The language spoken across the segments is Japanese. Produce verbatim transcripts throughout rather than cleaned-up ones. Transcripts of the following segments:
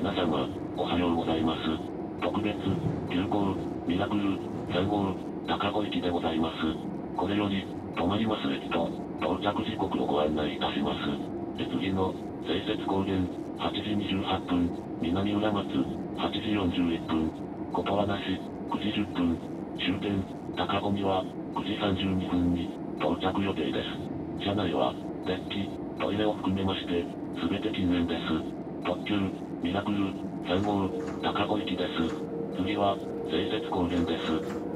皆様、おはようございます。特別、急行、ミラクル、さんごう、高子駅でございます。これより、止まります駅と、到着時刻をご案内いたします。次の、西摂高原、はちじにじゅうはっぷん、南浦松、はちじよんじゅういっぷん、ことわなし、くじじゅっぷん、終点、高子には、くじさんじゅうにふんに、到着予定です。車内は、デッキ、トイレを含めまして、すべて禁煙です。特急、ミラクル、さんごう、高子駅です。次は、西摂高原です。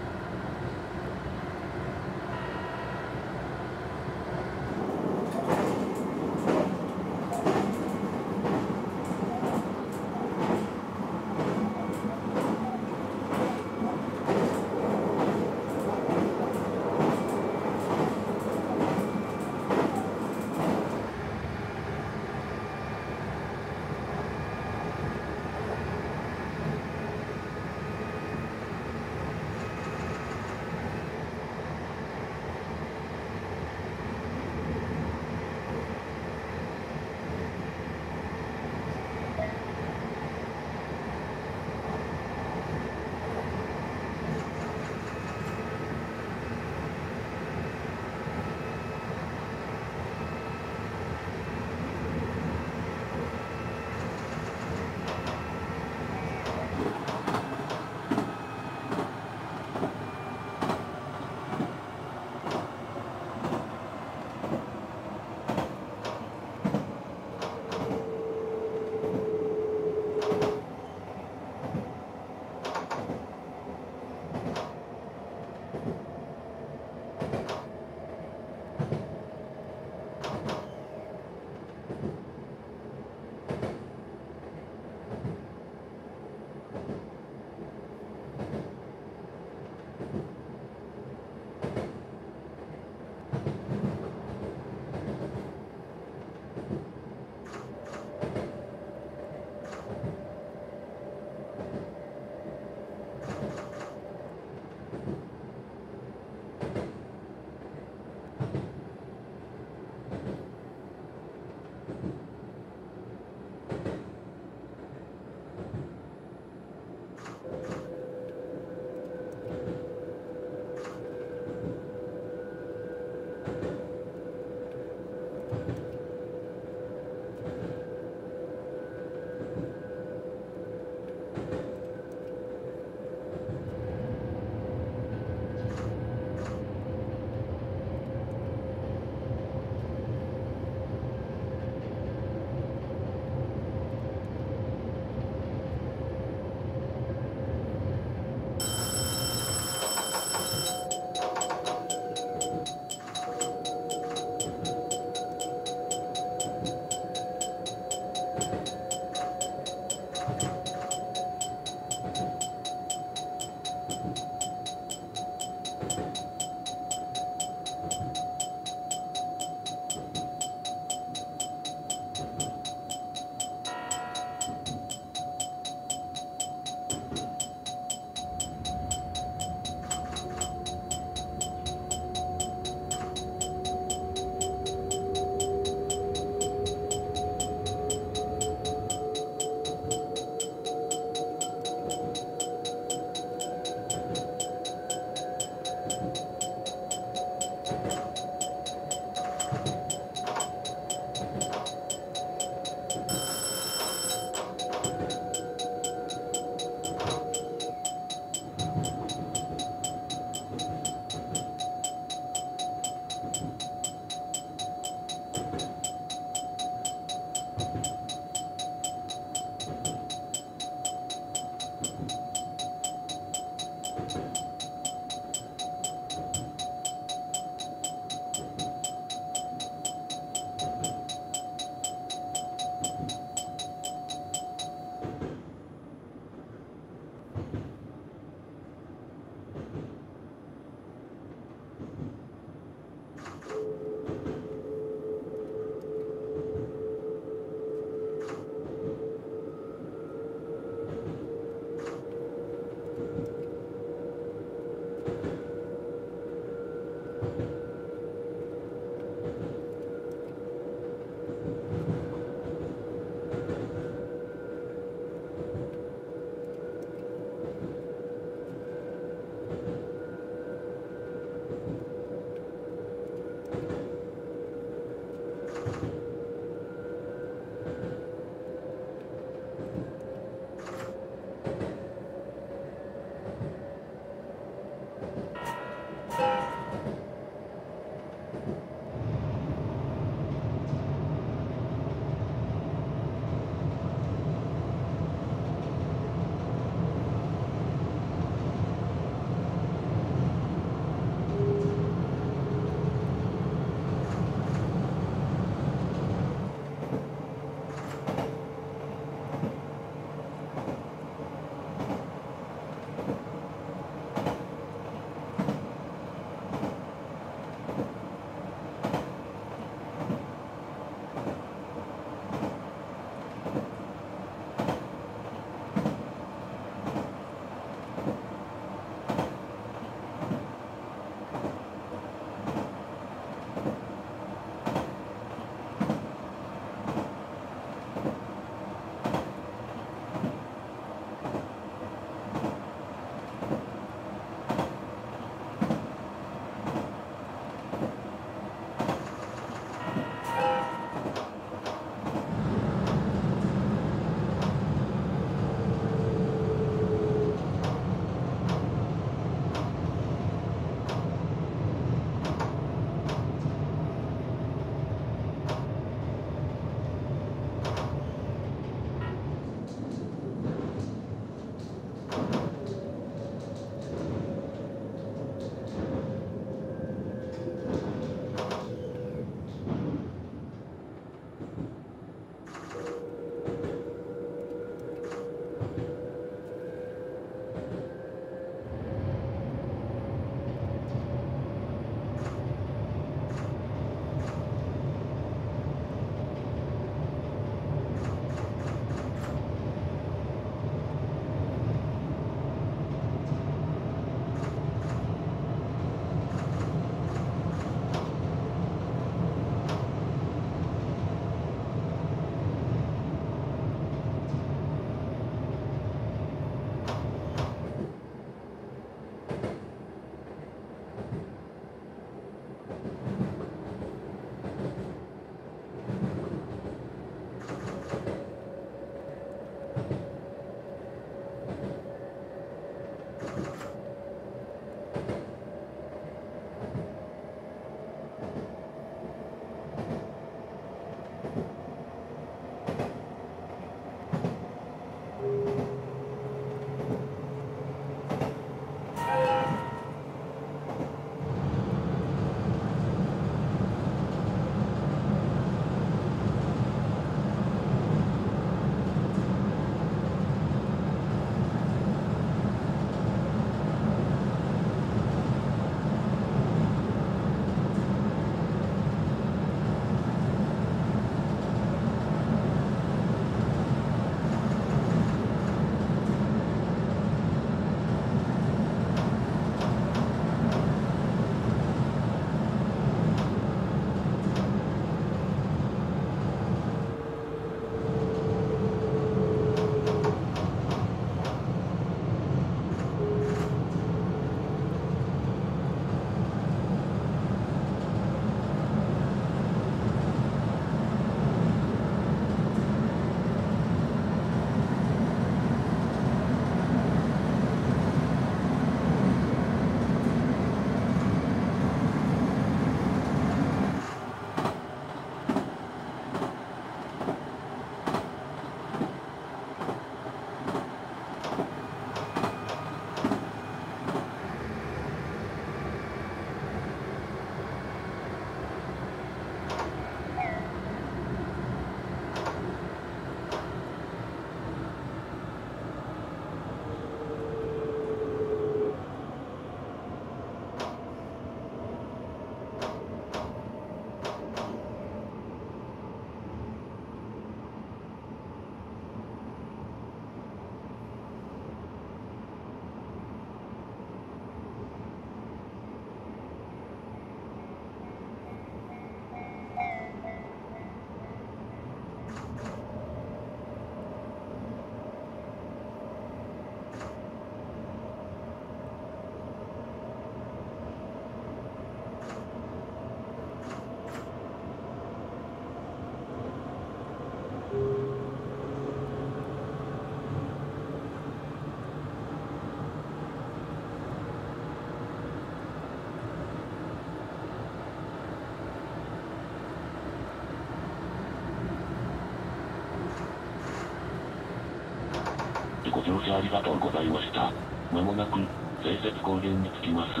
てご乗車ありがとうございました。まもなく、西雪高原に着きます。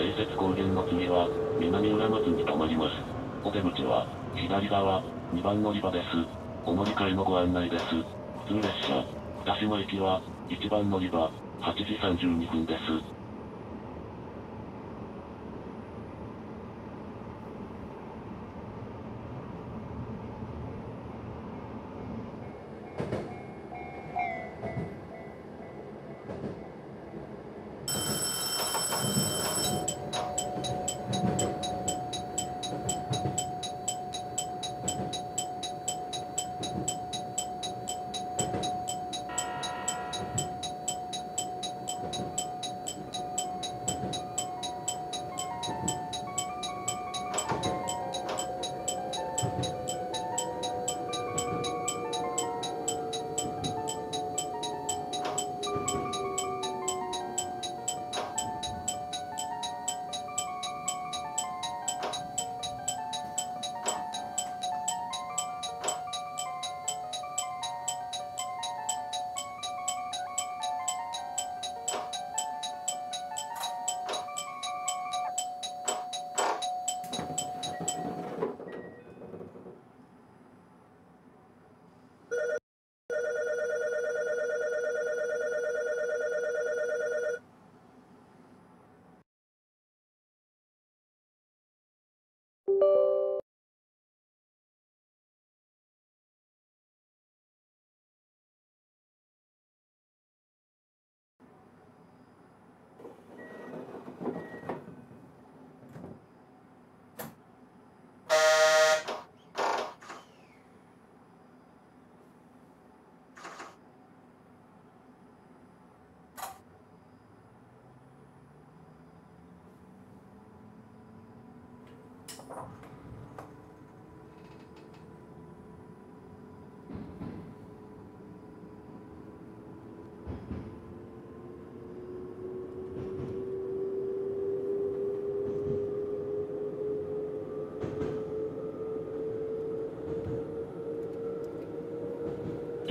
西雪高原の次は、南浦松に停まります。お出口は、左側、にばん乗り場です。お乗り換えのご案内です。普通列車、二島行きは、いちばん乗り場、はちじさんじゅうにふんです。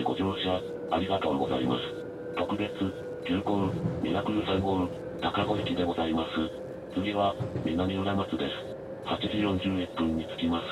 ご乗車ありがとうございます。特別きゅうごうミラクルさんごう高子駅でございます。次は南浦松です。はちじよんじゅういっぷんに着きます。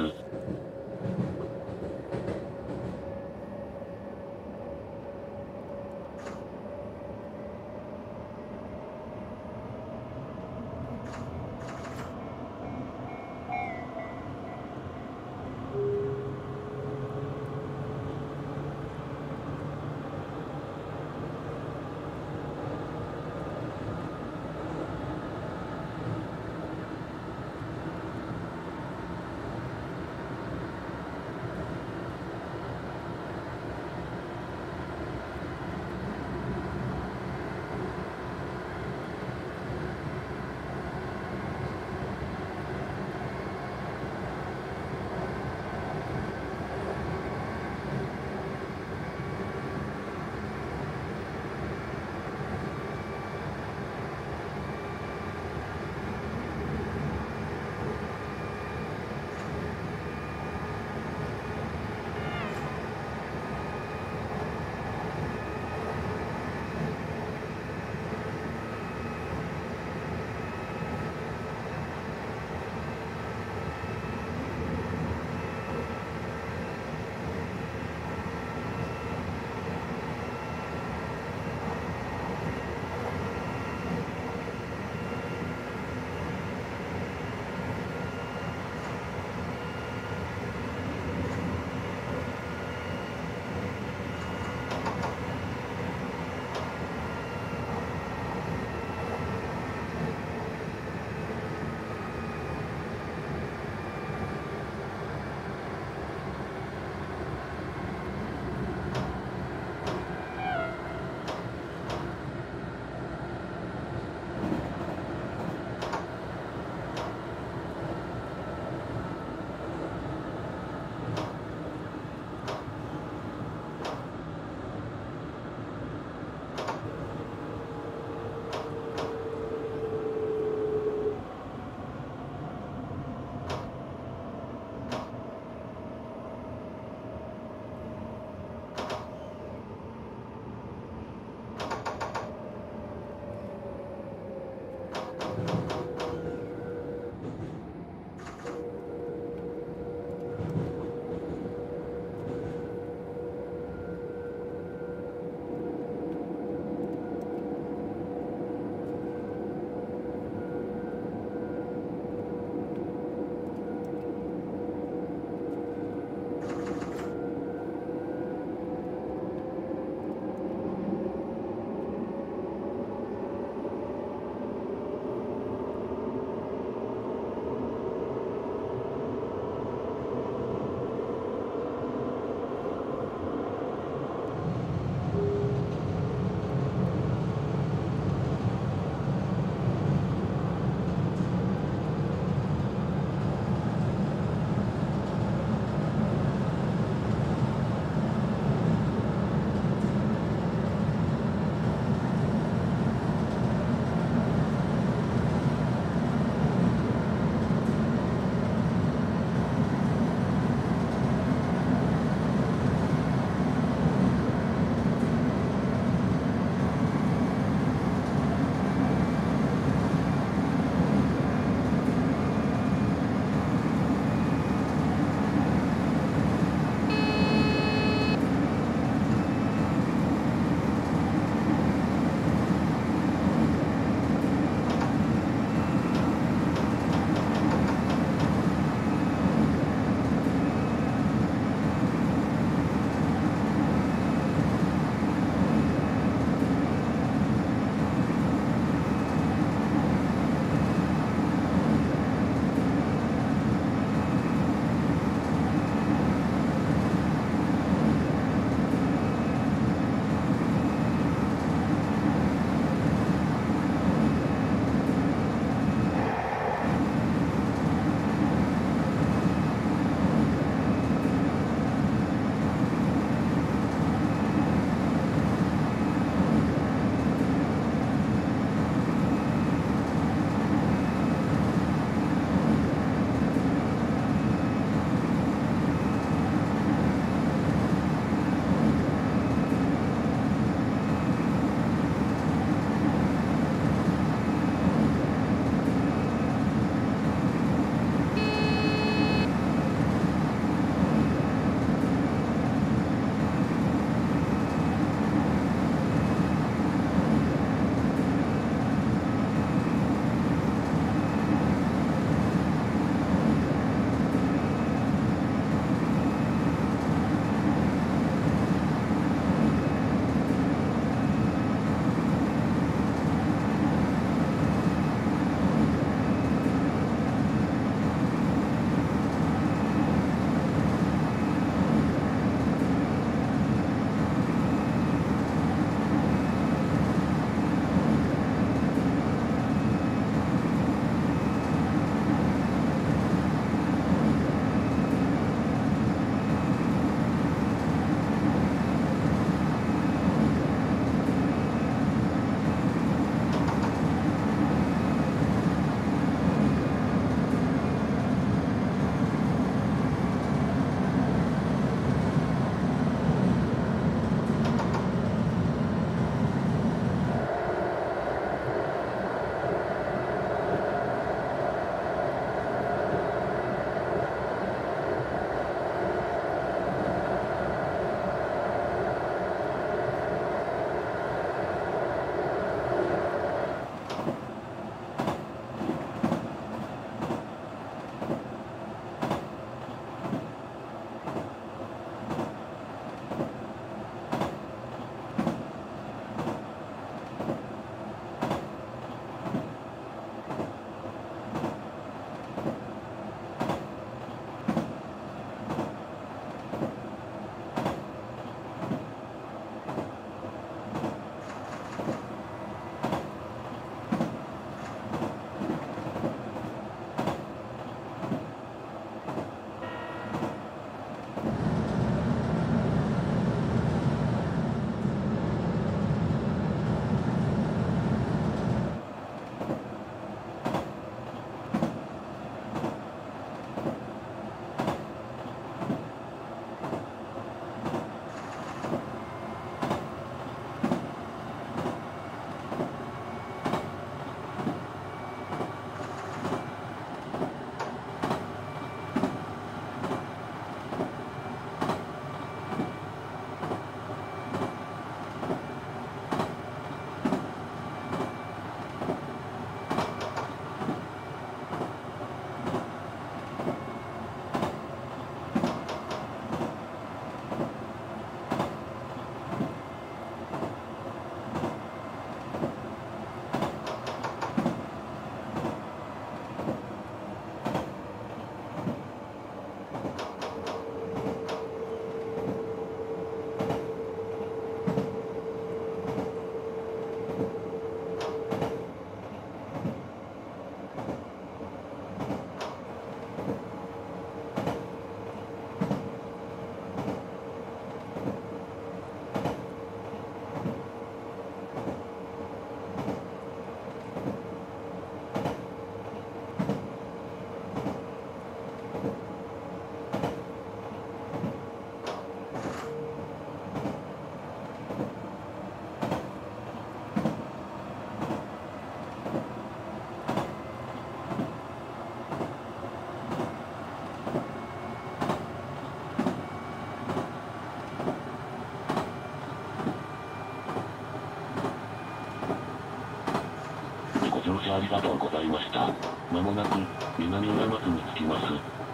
しありがとうございました。まもなく、南浦松に着きます。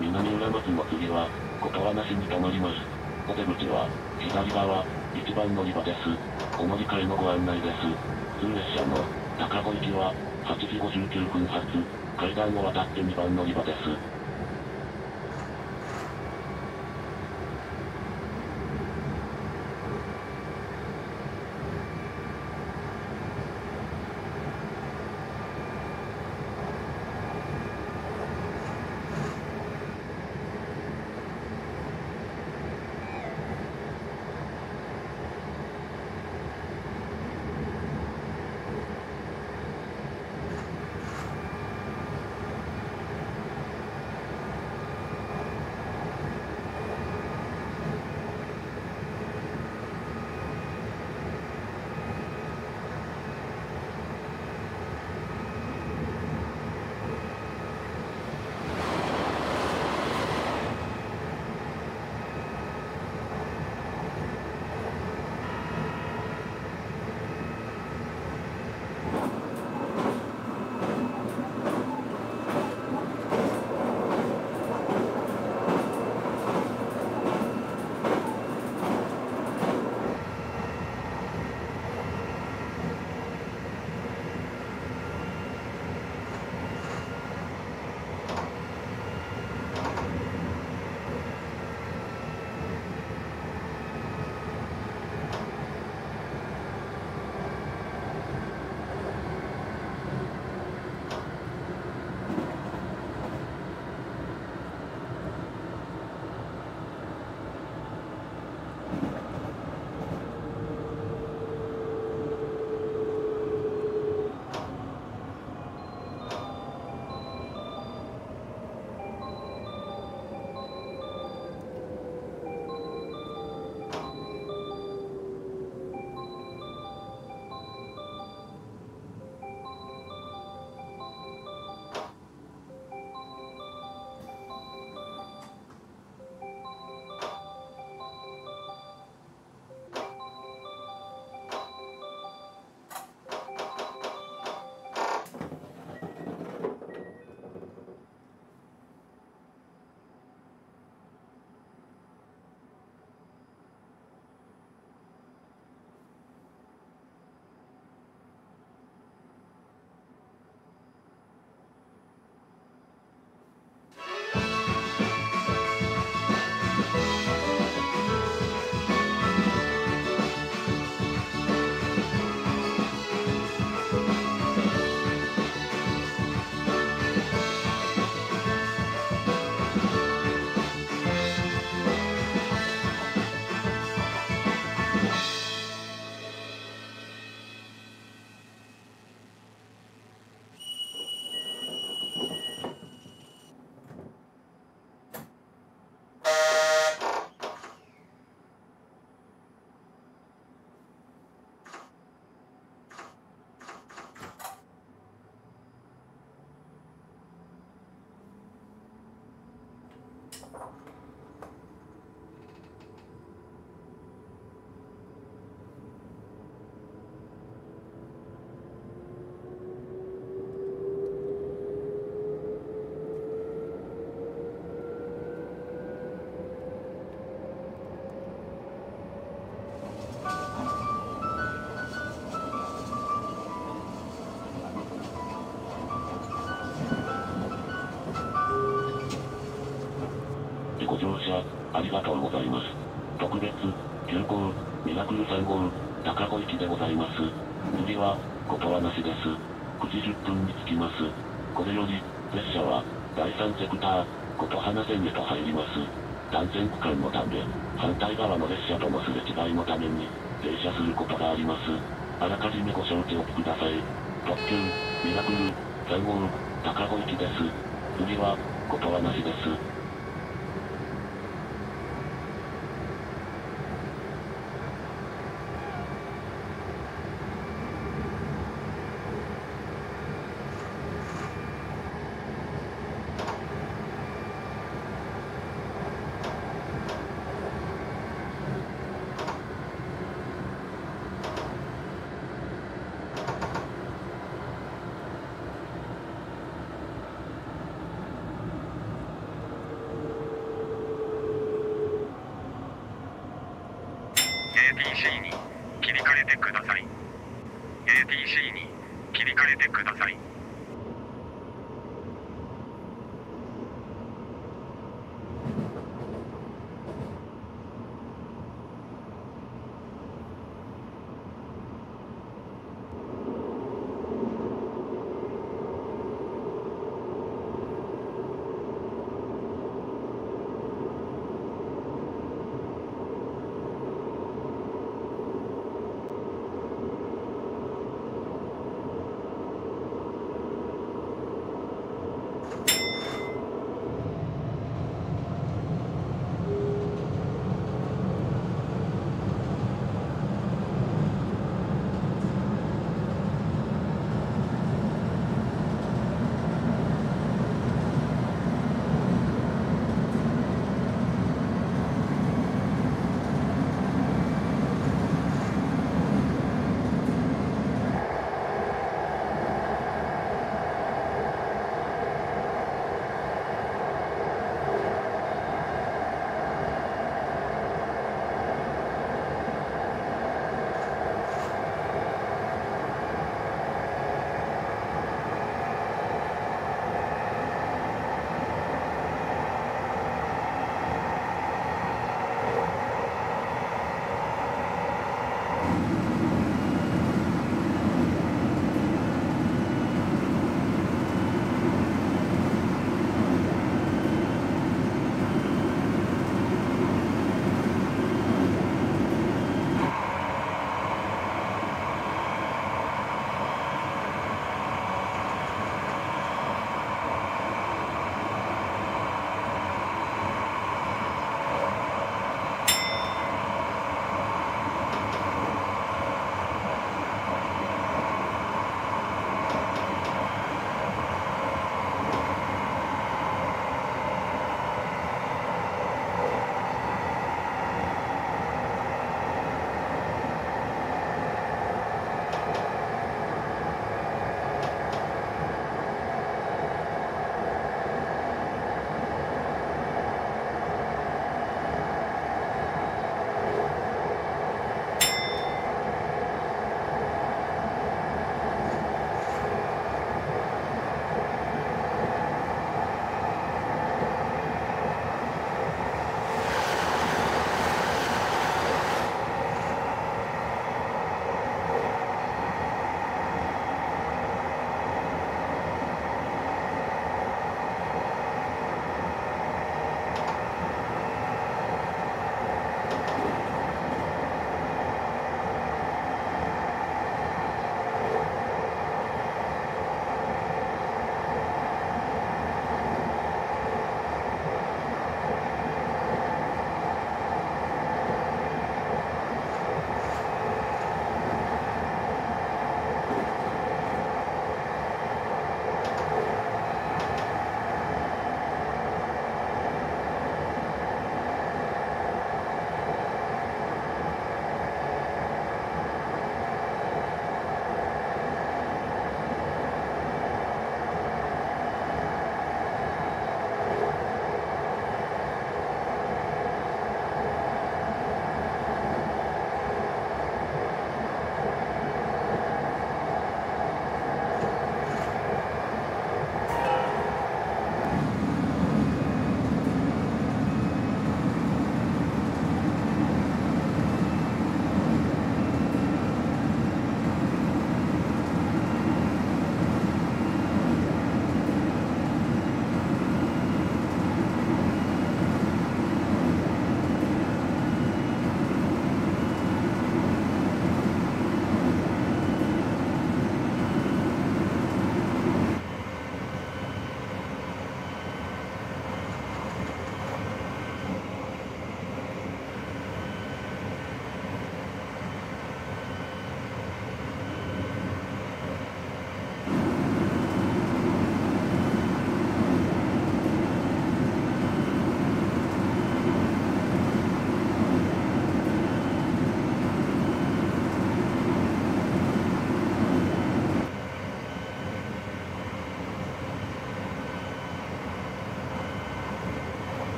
南浦松の次は、小川梨に止まります。お出口は、左側、一番乗り場です。お乗り換えのご案内です。普通列車の、高子行きは、はちじごじゅうきゅうふん発、階段を渡ってにばん乗り場です。ありがとうございます。特別、きゅうごう、ミラクルさんごう、高子行きでございます。次は、小川梨です。くじじゅっぷんに着きます。これより、列車は、だいさんセクター、琴花線へと入ります。単線区間のため、反対側の列車とのすれ違いのために、停車することがあります。あらかじめご承知おきください。特急、ミラクルさんごう、高子行きです。次は、小川梨です。エーティーシー に切り替えてください。 エーティーシー に切り替えてください。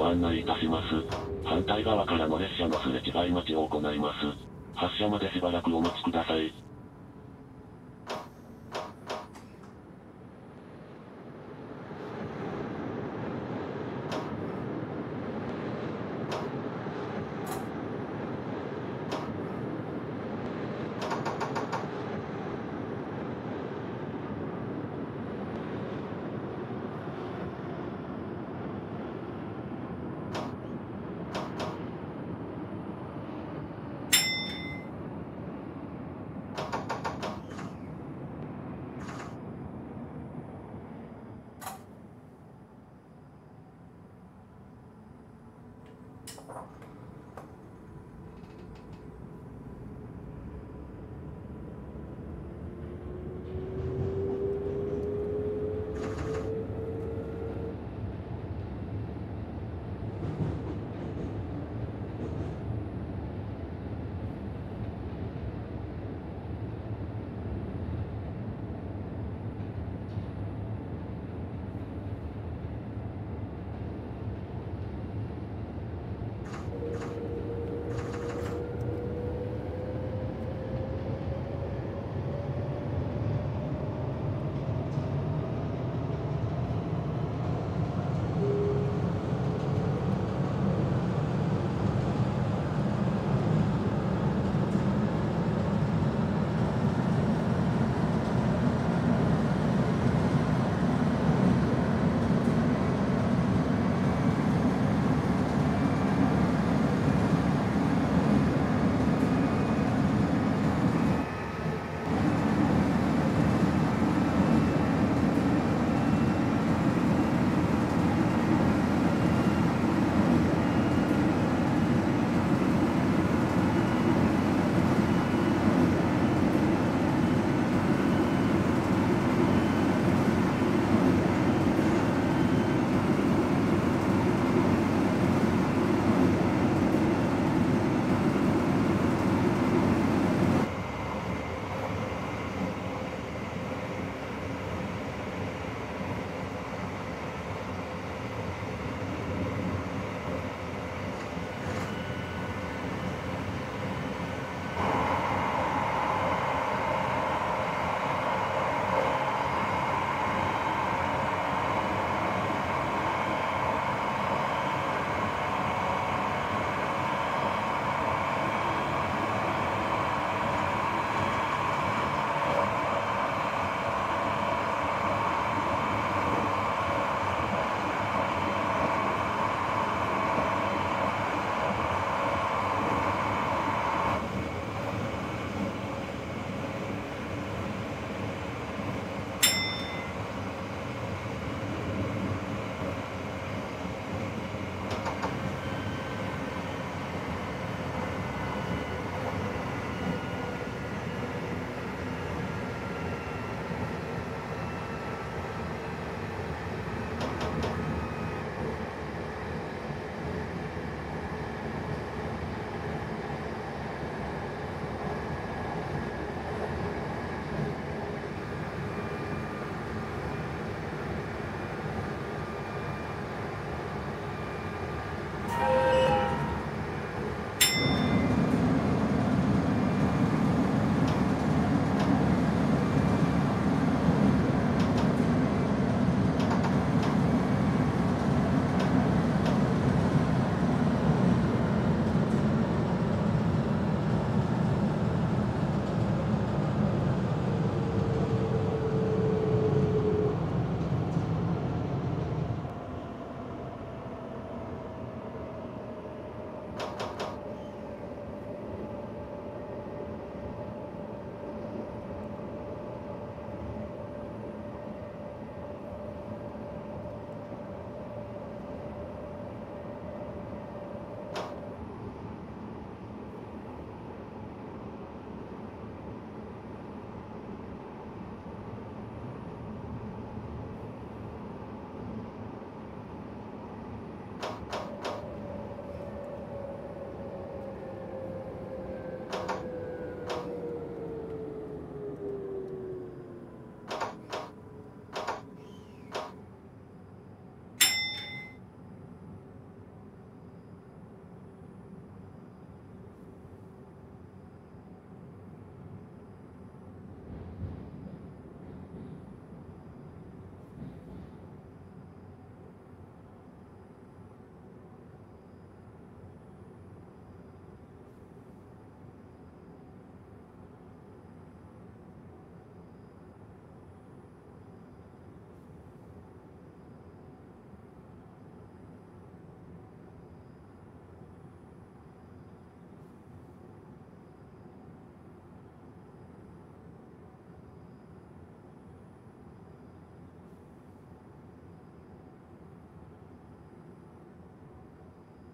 ご案内いたします。反対側からの列車のすれ違い待ちを行います。発車までしばらくお待ちください。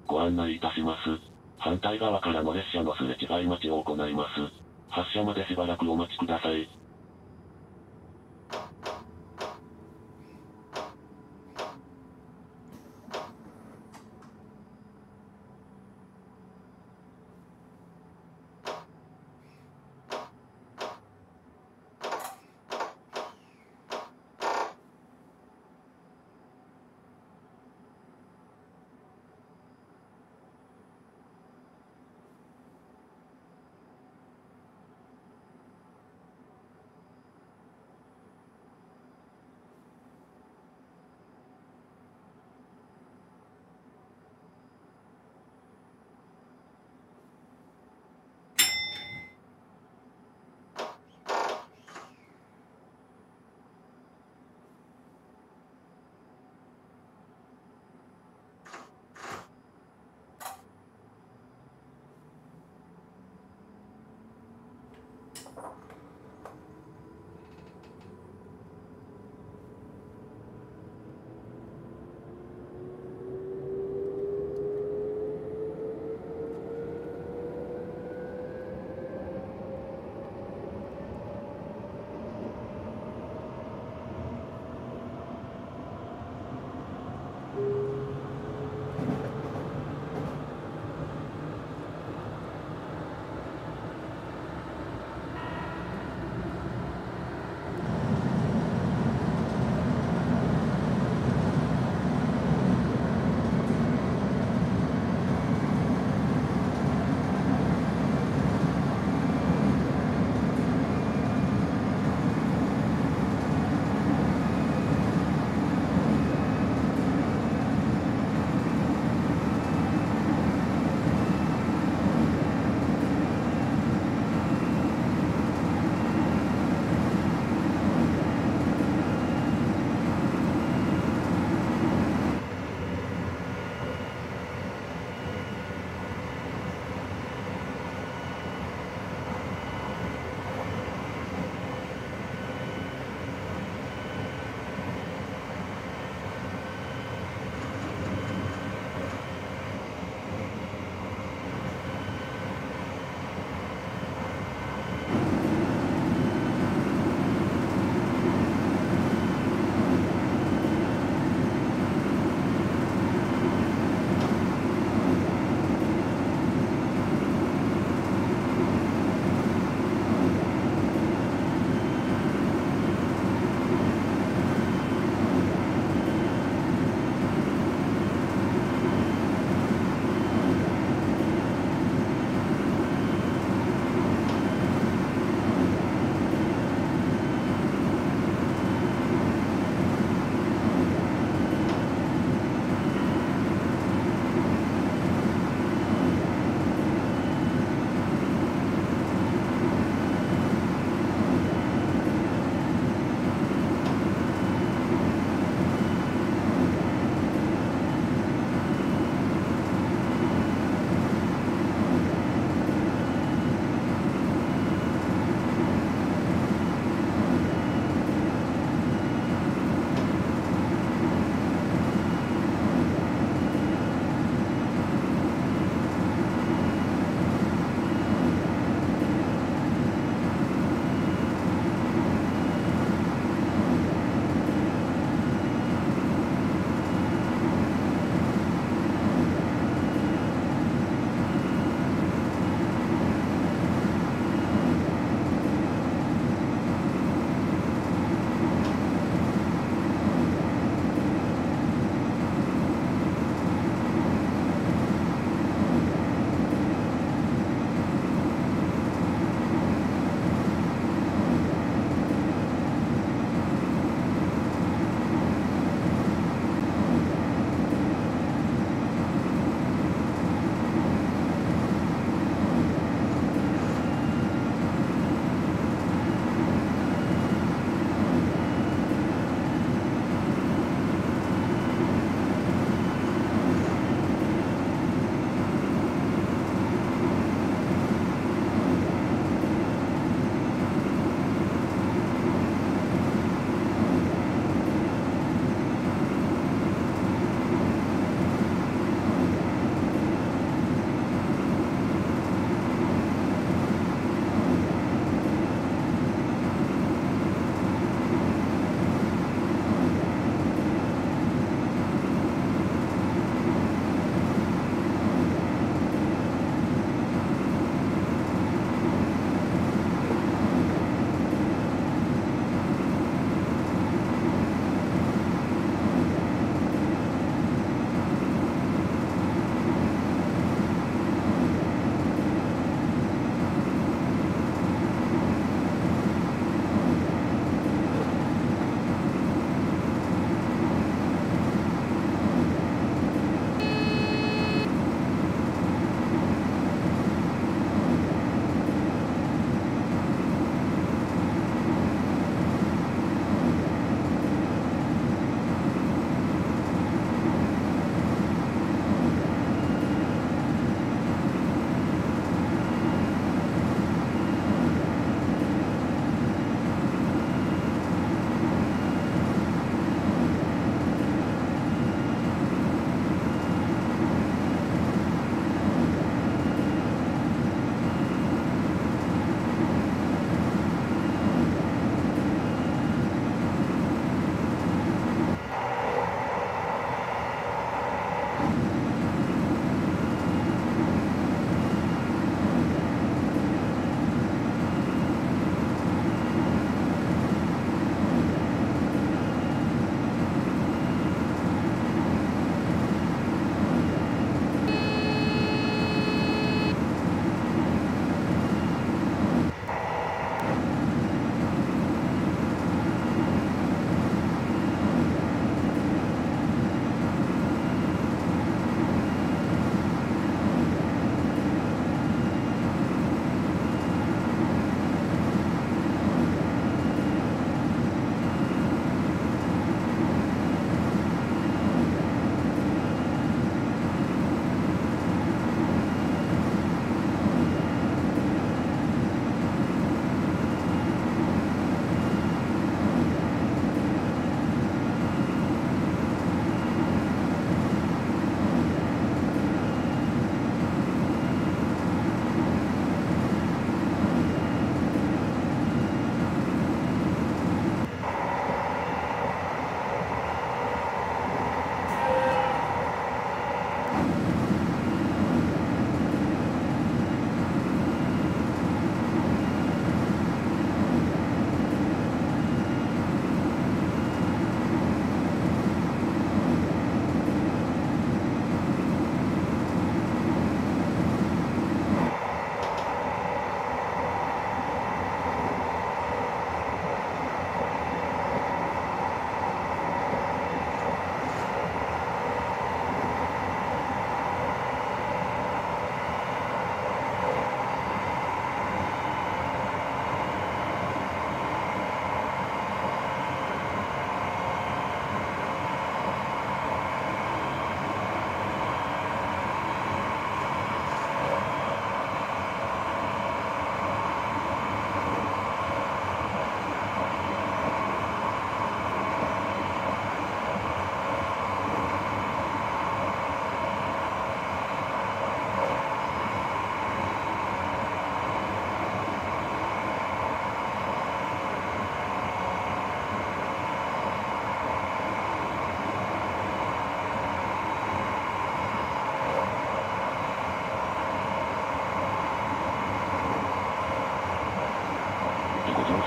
ご案内いたします。反対側からの列車のすれ違い待ちを行います。発車までしばらくお待ちください。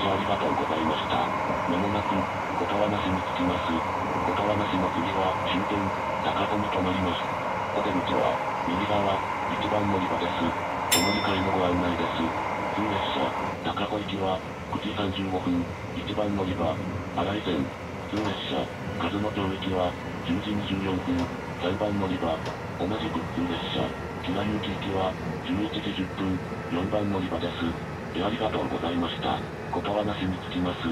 きありがとうございました。名もなく、小川なしに着きます。小川なしの次は、終点、高尾に止まります。お出口は、右側、一番乗り場です。お乗り換えのご案内です。普通列車、高尾行きは、くじさんじゅうごふん、一番乗り場、新井線。普通列車、数の町行きは、じゅうじにじゅうよんふん、さん番乗り場。同じく普通列車、木名行きは、じゅういちじじゅっぷん、よん番乗り場です。で、ありがとうございました。小川なしに着きます。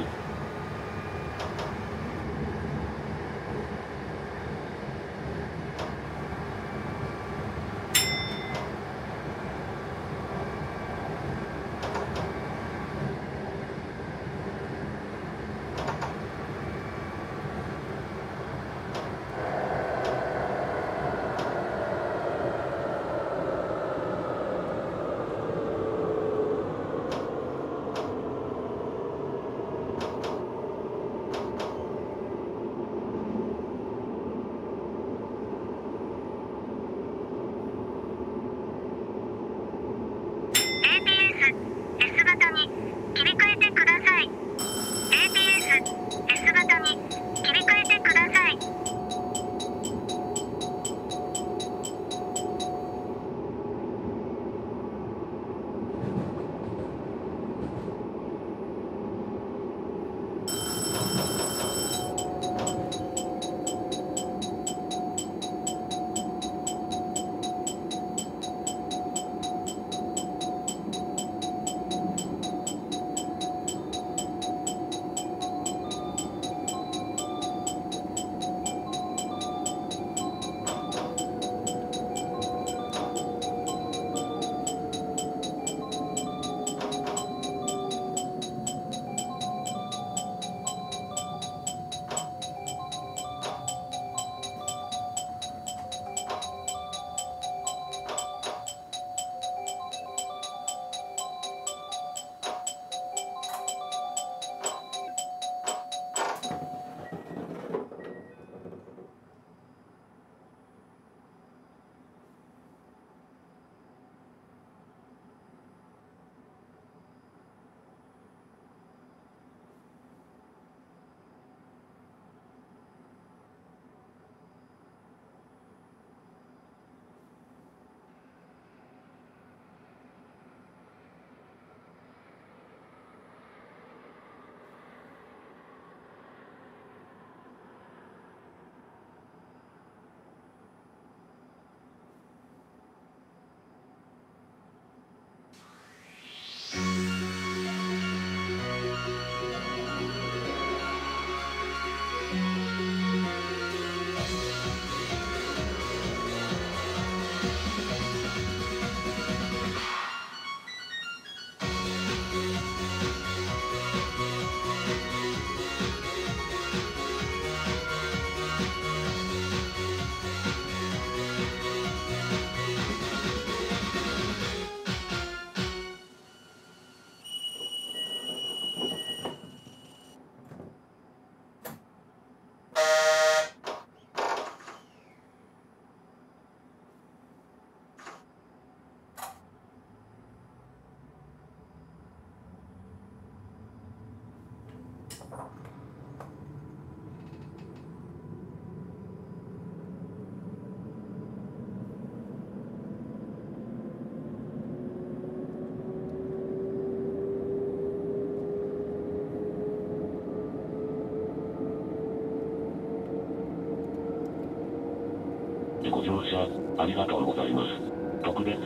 ご乗車ありがとうございます。特別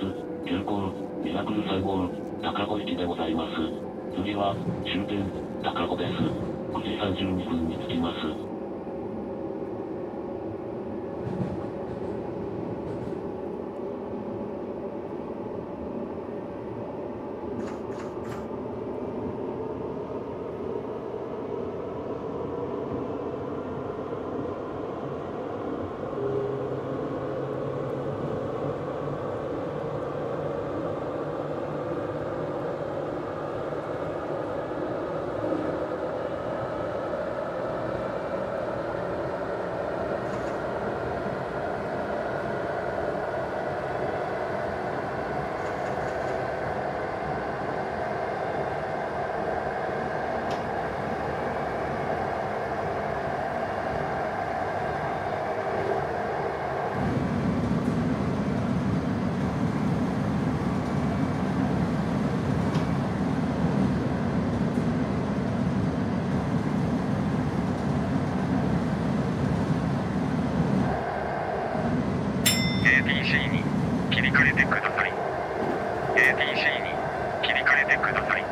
急行ミラクルさん号高尾行きでございます。次は終点高尾です。くじさんじゅうにふんに着きます。替えてください。 エーティーシー に切り替えてください。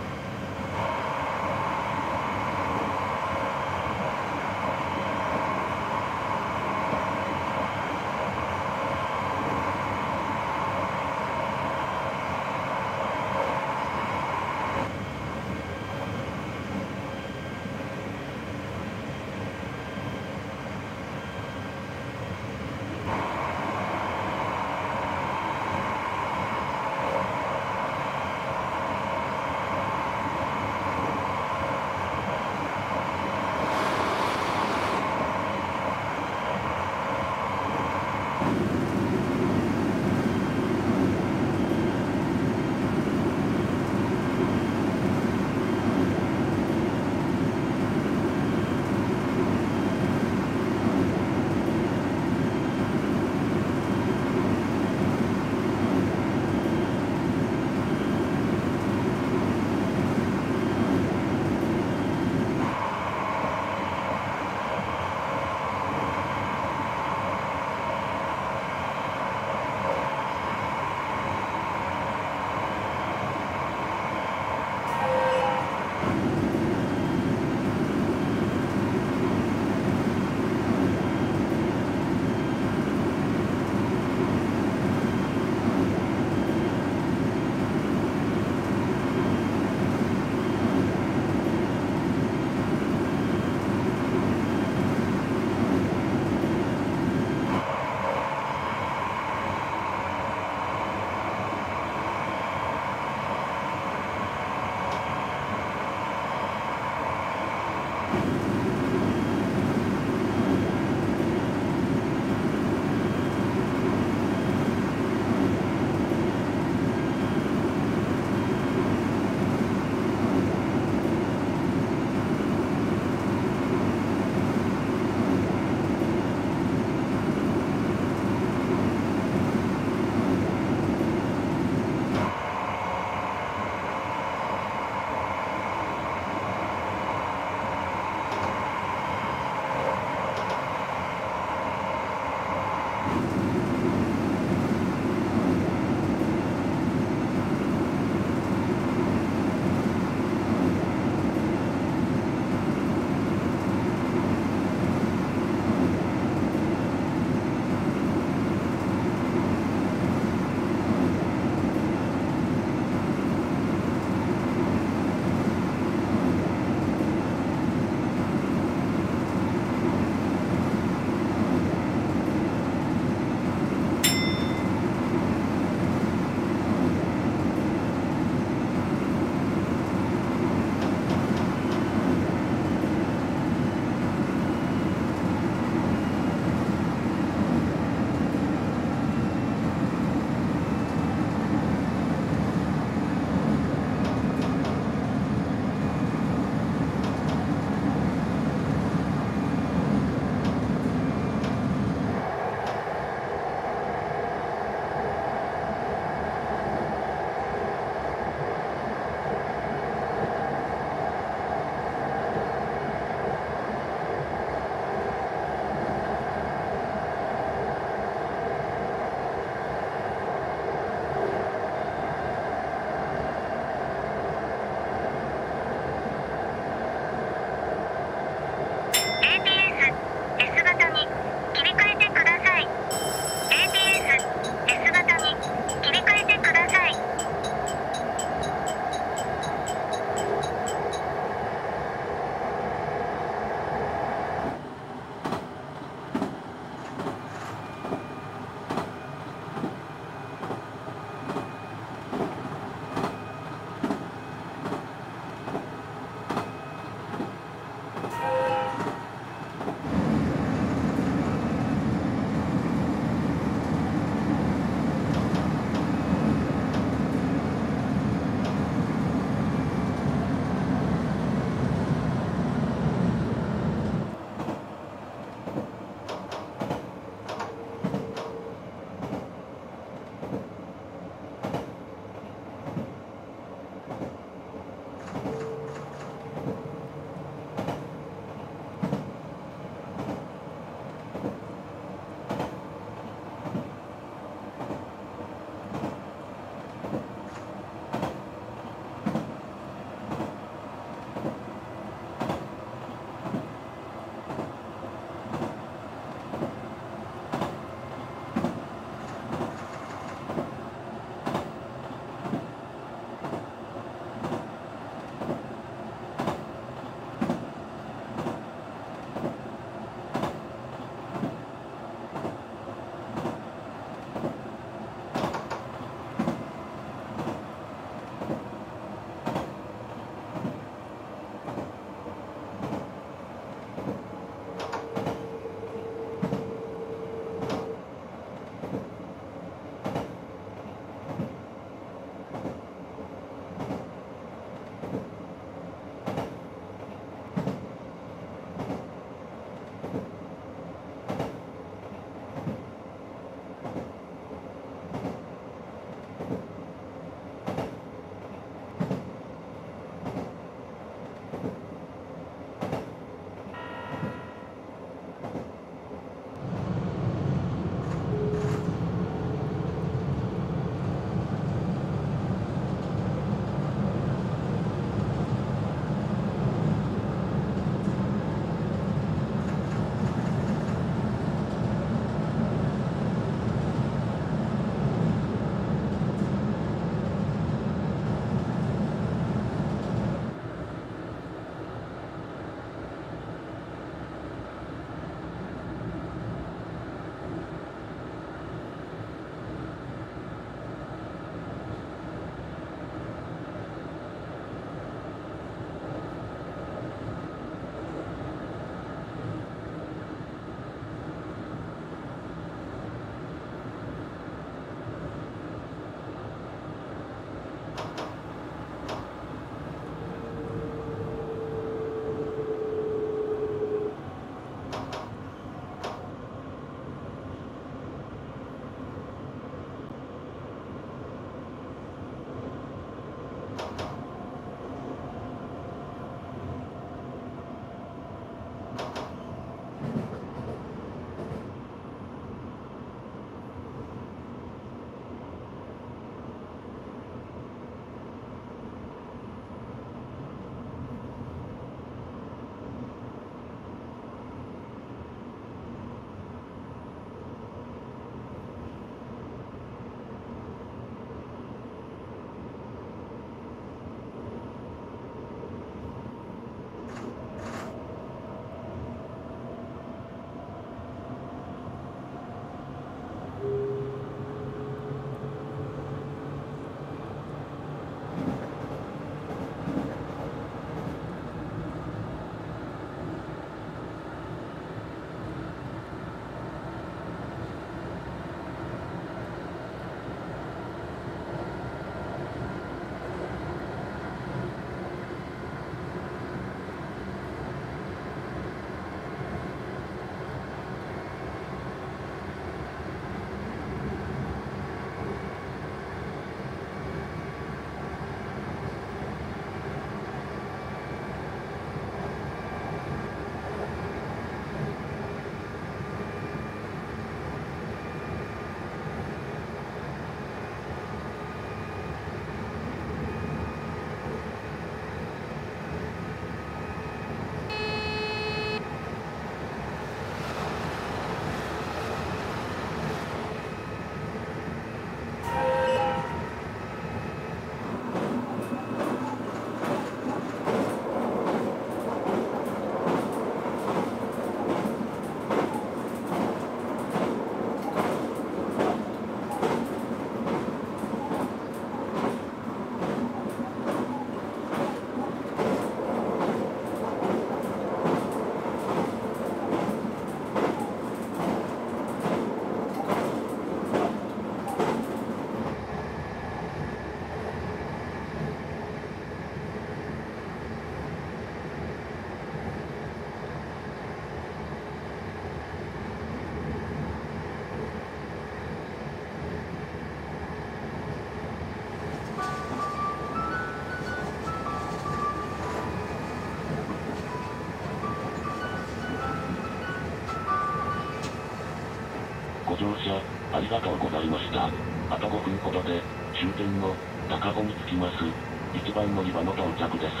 乗車、ありがとうございました。あとごふんほどで、終点の、高尾に着きます。いちばん乗り場の到着です。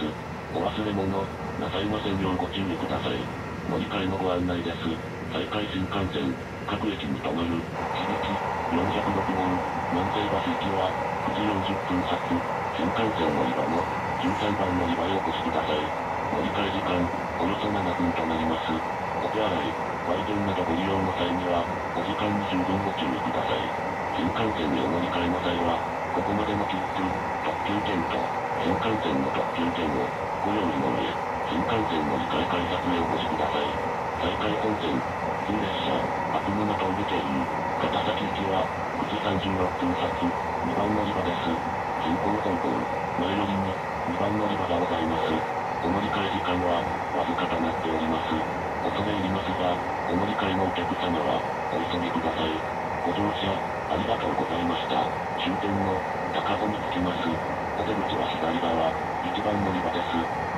お忘れ物、なさいませんようご注意ください。乗り換えのご案内です。西海新幹線、各駅に止まる、響き、よんひゃくろくごう、南西バス行きは、くじよんじゅっぷん発、新幹線乗り場の、じゅうさんばん乗り場へお越しください。乗り換え時間、およそななふんとなります。お手洗い、売店などご利用の際には、お時間に十分ご注意ください。新幹線へお乗り換えの際は、ここまでの切符、特急券と、新幹線の特急券を、ご用意の上、新幹線乗り換え改札へお越しください。西海本線、普通列車、悪夢の峠経由、片崎行きは、くじさんじゅうろっぷん発、にばん乗り場です。進行方向、前寄りに、にばん乗り場がございます。お乗り換え時間は、わずかとなっております。恐れ入りますが、お乗り換えのお客様は、お急ぎください。ご乗車、ありがとうございました。終点の、高尾に着きます。お出口は左側、いちばん乗り場です。